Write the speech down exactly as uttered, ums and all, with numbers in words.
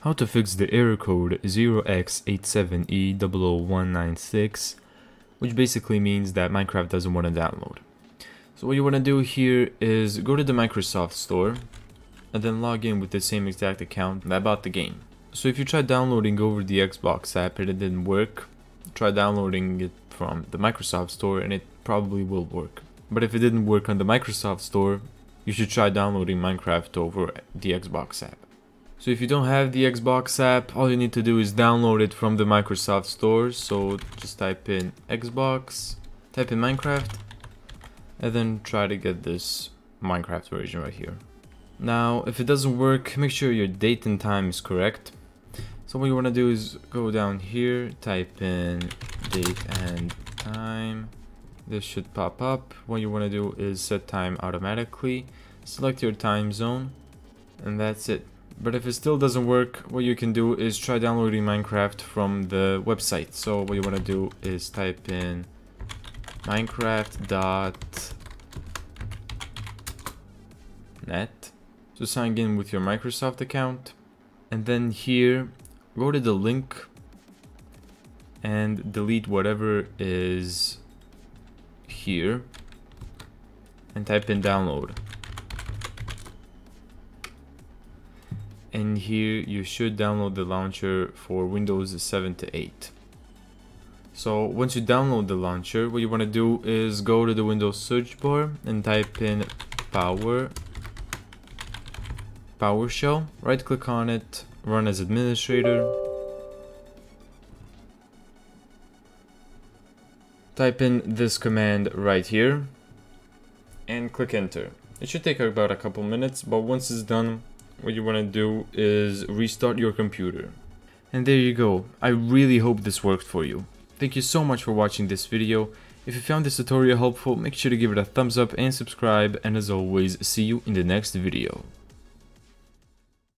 How to fix the error code zero x eight seven E zero zero one nine six, which basically means that Minecraft doesn't want to download. So what you want to do here is go to the Microsoft Store and then log in with the same exact account that bought the game. So if you try downloading over the Xbox app and it didn't work, try downloading it from the Microsoft Store and it probably will work. But if it didn't work on the Microsoft Store, you should try downloading Minecraft over the Xbox app. So if you don't have the Xbox app, all you need to do is download it from the Microsoft Store. So just type in Xbox, type in Minecraft, and then try to get this Minecraft version right here. Now, if it doesn't work, make sure your date and time is correct. So what you want to do is go down here, type in date and time. This should pop up. What you want to do is set time automatically, select your time zone, and that's it. But if it still doesn't work, what you can do is try downloading Minecraft from the website. So what you want to do is type in Minecraft dot net. So sign in with your Microsoft account. And then here, go to the link and delete whatever is here and type in download. And here you should download the launcher for Windows seven to eight. So once you download the launcher, what you want to do is go to the Windows search bar and type in Power PowerShell, right click on it, run as administrator. Type in this command right here and click enter. It should take about a couple minutes, but once it's done, what you want to do is restart your computer. And there you go. I really hope this worked for you. Thank you so much for watching this video. If you found this tutorial helpful, make sure to give it a thumbs up and subscribe, and as always, see you in the next video.